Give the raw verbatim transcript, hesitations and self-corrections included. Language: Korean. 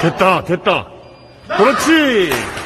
됐다, 됐다. 그렇지.